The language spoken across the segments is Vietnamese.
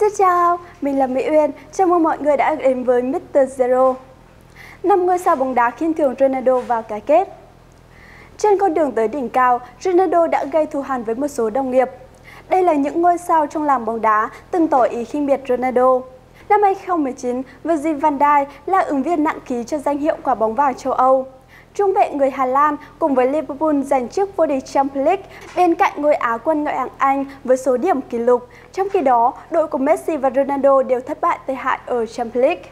Xin chào, mình là Mỹ Uyên, chào mừng mọi người đã đến với Mr. Zero. 5 ngôi sao bóng đá kiên cường Ronaldo vào cái kết. Trên con đường tới đỉnh cao, Ronaldo đã gây thù hằn với một số đồng nghiệp. Đây là những ngôi sao trong làng bóng đá từng tỏ ý khinh biệt Ronaldo. Năm 2019, Virgil van Dijk là ứng viên nặng ký cho danh hiệu quả bóng vàng châu Âu. Trung vệ người Hà Lan cùng với Liverpool giành chức vô địch Champions League bên cạnh ngôi Á quân ngoại hạng Anh với số điểm kỷ lục. Trong khi đó, đội của Messi và Ronaldo đều thất bại tệ hại ở Champions League.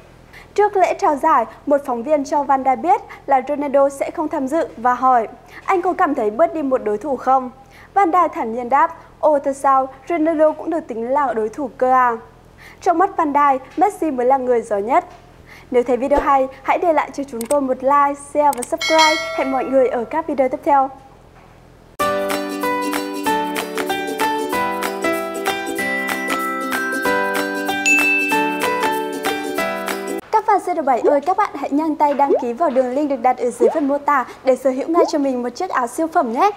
Trước lễ trao giải, một phóng viên cho Van Dijk biết là Ronaldo sẽ không tham dự và hỏi: "Anh có cảm thấy bớt đi một đối thủ không?" Van Dijk thản nhiên đáp: "Ồ thật sao, Ronaldo cũng được tính là đối thủ cơ à?" Trong mắt Van Dijk, Messi mới là người giỏi nhất. Nếu thấy video hay, hãy để lại cho chúng tôi một like, share và subscribe. Hẹn mọi người ở các video tiếp theo. C7 ơi, các bạn hãy nhanh tay đăng ký vào đường link được đặt ở dưới phần mô tả để sở hữu ngay cho mình một chiếc áo siêu phẩm nhé!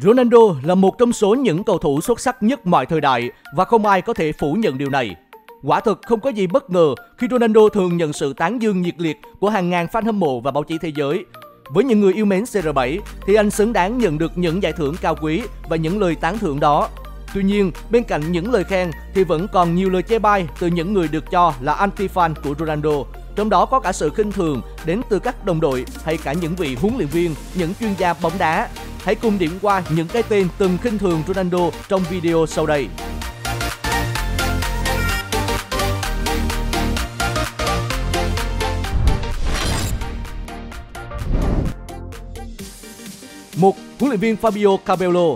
Ronaldo là một trong số những cầu thủ xuất sắc nhất mọi thời đại và không ai có thể phủ nhận điều này. Quả thực không có gì bất ngờ khi Ronaldo thường nhận sự tán dương nhiệt liệt của hàng ngàn fan hâm mộ và báo chí thế giới. Với những người yêu mến C7 thì anh xứng đáng nhận được những giải thưởng cao quý và những lời tán thưởng đó. Tuy nhiên, bên cạnh những lời khen thì vẫn còn nhiều lời chê bai từ những người được cho là anti-fan của Ronaldo. Trong đó có cả sự khinh thường đến từ các đồng đội hay cả những vị huấn luyện viên, những chuyên gia bóng đá. Hãy cùng điểm qua những cái tên từng khinh thường Ronaldo trong video sau đây. Một, huấn luyện viên Fabio Capello.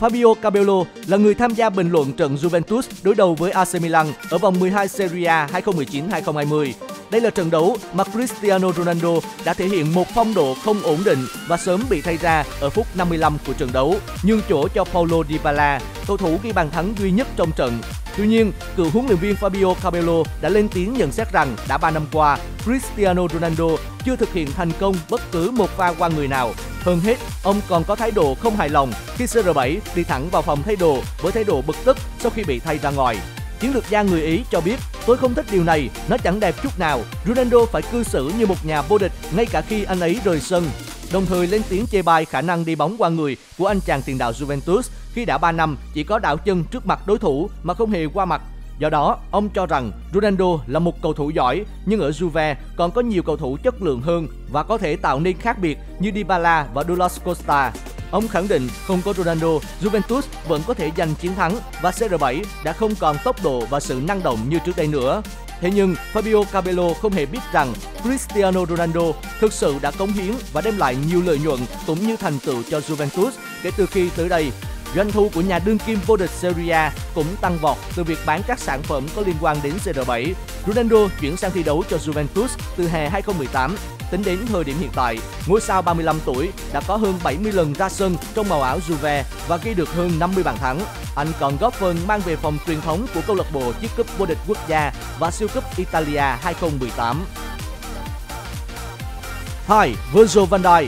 Fabio Capello là người tham gia bình luận trận Juventus đối đầu với AC Milan ở vòng 12 Serie A 2019-2020. Đây là trận đấu mà Cristiano Ronaldo đã thể hiện một phong độ không ổn định và sớm bị thay ra ở phút 55 của trận đấu, nhường chỗ cho Paulo Dybala, cầu thủ ghi bàn thắng duy nhất trong trận. Tuy nhiên, cựu huấn luyện viên Fabio Capello đã lên tiếng nhận xét rằng đã 3 năm qua, Cristiano Ronaldo chưa thực hiện thành công bất cứ một pha qua người nào. Hơn hết, ông còn có thái độ không hài lòng khi CR7 đi thẳng vào phòng thay đồ với thái độ bực tức sau khi bị thay ra ngoài. Chiến lược gia người Ý cho biết: "Tôi không thích điều này, nó chẳng đẹp chút nào. Ronaldo phải cư xử như một nhà vô địch ngay cả khi anh ấy rời sân." Đồng thời lên tiếng chê bai khả năng đi bóng qua người của anh chàng tiền đạo Juventus khi đã 3 năm chỉ có đảo chân trước mặt đối thủ mà không hề qua mặt. Do đó, ông cho rằng Ronaldo là một cầu thủ giỏi nhưng ở Juve còn có nhiều cầu thủ chất lượng hơn và có thể tạo nên khác biệt như Dybala và Douglas Costa. Ông khẳng định không có Ronaldo, Juventus vẫn có thể giành chiến thắng và CR7 đã không còn tốc độ và sự năng động như trước đây nữa. Thế nhưng, Fabio Capello không hề biết rằng Cristiano Ronaldo thực sự đã cống hiến và đem lại nhiều lợi nhuận cũng như thành tựu cho Juventus kể từ khi tới đây. Doanh thu của nhà đương kim vô địch Serie A cũng tăng vọt từ việc bán các sản phẩm có liên quan đến CR7. Ronaldo chuyển sang thi đấu cho Juventus từ hè 2018. Tính đến thời điểm hiện tại, ngôi sao 35 tuổi đã có hơn 70 lần ra sân trong màu áo Juve và ghi được hơn 50 bàn thắng. Anh còn góp phần mang về phòng truyền thống của câu lạc bộ chiếc cúp vô địch quốc gia và siêu cúp Italia 2018. 2. Virgil van Dijk.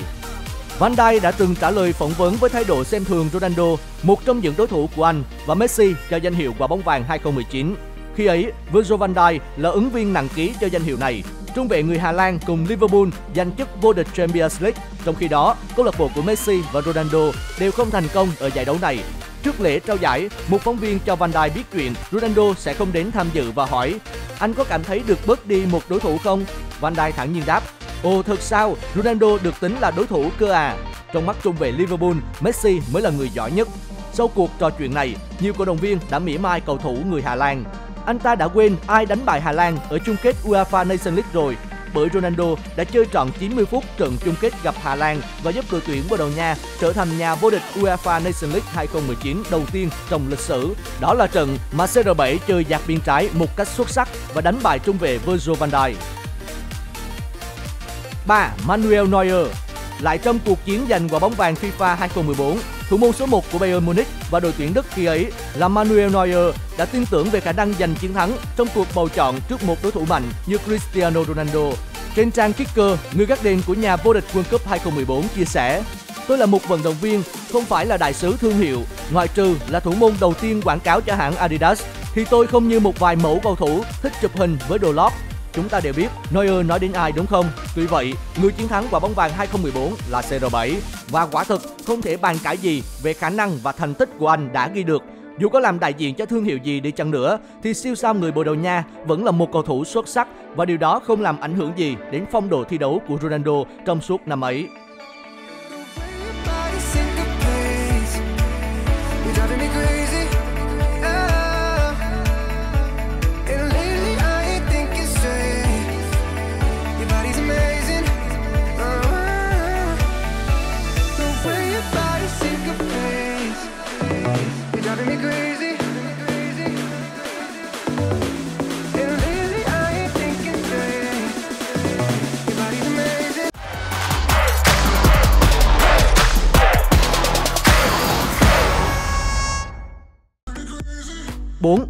Van Dijk đã từng trả lời phỏng vấn với thái độ xem thường Ronaldo, một trong những đối thủ của anh và Messi cho danh hiệu quả bóng vàng 2019. Khi ấy, Virgil van Dijk là ứng viên nặng ký cho danh hiệu này. Trung vệ người Hà Lan cùng Liverpool giành chức vô địch Champions League. Trong khi đó, câu lạc bộ của Messi và Ronaldo đều không thành công ở giải đấu này. Trước lễ trao giải, một phóng viên cho Van Dijk biết chuyện Ronaldo sẽ không đến tham dự và hỏi: "Anh có cảm thấy được bớt đi một đối thủ không?" Van Dijk thản nhiên đáp: "Ồ thật sao, Ronaldo được tính là đối thủ cơ à?" Trong mắt trung vệ Liverpool, Messi mới là người giỏi nhất. Sau cuộc trò chuyện này, nhiều cổ động viên đã mỉa mai cầu thủ người Hà Lan. Anh ta đã quên ai đánh bại Hà Lan ở chung kết UEFA Nations League rồi, bởi Ronaldo đã chơi trọn 90 phút trận chung kết gặp Hà Lan và giúp đội tuyển Bồ Đào Nha trở thành nhà vô địch UEFA Nations League 2019 đầu tiên trong lịch sử. Đó là trận mà CR7 chơi dạt biên trái một cách xuất sắc và đánh bại trung vệ Virgil van Dijk. 3. Manuel Neuer. Lại trong cuộc chiến giành quả bóng vàng FIFA 2014, thủ môn số 1 của Bayern Munich và đội tuyển Đức khi ấy là Manuel Neuer đã tin tưởng về khả năng giành chiến thắng trong cuộc bầu chọn trước một đối thủ mạnh như Cristiano Ronaldo. Trên trang Kicker, người gác đền của nhà vô địch World Cup 2014 chia sẻ: Tôi là một vận động viên, không phải là đại sứ thương hiệu, ngoại trừ là thủ môn đầu tiên quảng cáo cho hãng Adidas, thì tôi không như một vài mẫu cầu thủ thích chụp hình với đồ lót. Chúng ta đều biết Neuer nói đến ai đúng không? Tuy vậy, người chiến thắng quả bóng vàng 2014 là CR7 và quả thực không thể bàn cãi gì về khả năng và thành tích của anh đã ghi được. Dù có làm đại diện cho thương hiệu gì đi chăng nữa thì siêu sao người Bồ Đào Nha vẫn là một cầu thủ xuất sắc và điều đó không làm ảnh hưởng gì đến phong độ thi đấu của Ronaldo trong suốt năm ấy.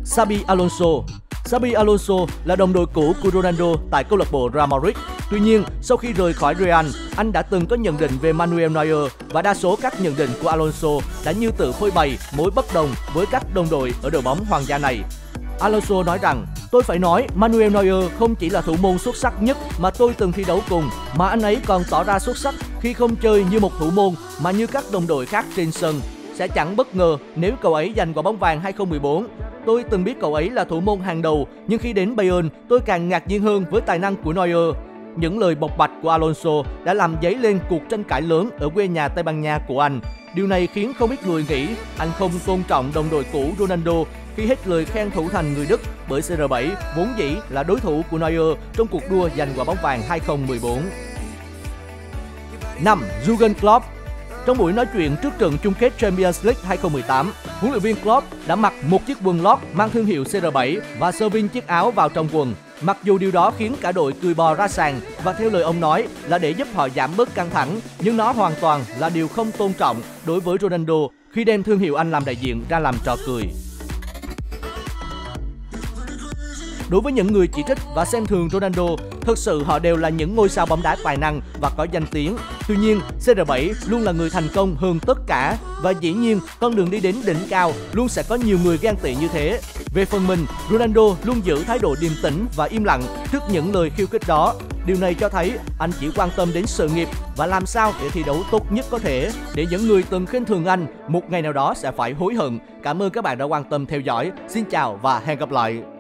Xabi Alonso. Xabi Alonso là đồng đội cũ của Ronaldo tại câu lạc bộ Real Madrid. Tuy nhiên, sau khi rời khỏi Real, anh đã từng có nhận định về Manuel Neuer và đa số các nhận định của Alonso đã như tự phơi bày mối bất đồng với các đồng đội ở đội bóng hoàng gia này. Alonso nói rằng, tôi phải nói Manuel Neuer không chỉ là thủ môn xuất sắc nhất mà tôi từng thi đấu cùng, mà anh ấy còn tỏ ra xuất sắc khi không chơi như một thủ môn mà như các đồng đội khác trên sân. Sẽ chẳng bất ngờ nếu cậu ấy giành quả bóng vàng 2014. Tôi từng biết cậu ấy là thủ môn hàng đầu, nhưng khi đến Bayern, tôi càng ngạc nhiên hơn với tài năng của Neuer. Những lời bộc bạch của Alonso đã làm dấy lên cuộc tranh cãi lớn ở quê nhà Tây Ban Nha của anh. Điều này khiến không ít người nghĩ anh không tôn trọng đồng đội cũ Ronaldo khi hết lời khen thủ thành người Đức bởi CR7 vốn dĩ là đối thủ của Neuer trong cuộc đua giành quả bóng vàng 2014. 5. Jürgen Klopp. Trong buổi nói chuyện trước trận chung kết Champions League 2018, huấn luyện viên Klopp đã mặc một chiếc quần lót mang thương hiệu CR7 và xơ vin chiếc áo vào trong quần. Mặc dù điều đó khiến cả đội cười bò ra sàn và theo lời ông nói là để giúp họ giảm bớt căng thẳng, nhưng nó hoàn toàn là điều không tôn trọng đối với Ronaldo khi đem thương hiệu anh làm đại diện ra làm trò cười. Đối với những người chỉ trích và xem thường Ronaldo, thực sự họ đều là những ngôi sao bóng đá tài năng và có danh tiếng. Tuy nhiên, CR7 luôn là người thành công hơn tất cả và dĩ nhiên con đường đi đến đỉnh cao luôn sẽ có nhiều người ghen tị như thế. Về phần mình, Ronaldo luôn giữ thái độ điềm tĩnh và im lặng trước những lời khiêu khích đó. Điều này cho thấy anh chỉ quan tâm đến sự nghiệp và làm sao để thi đấu tốt nhất có thể để những người từng khinh thường anh một ngày nào đó sẽ phải hối hận. Cảm ơn các bạn đã quan tâm theo dõi. Xin chào và hẹn gặp lại.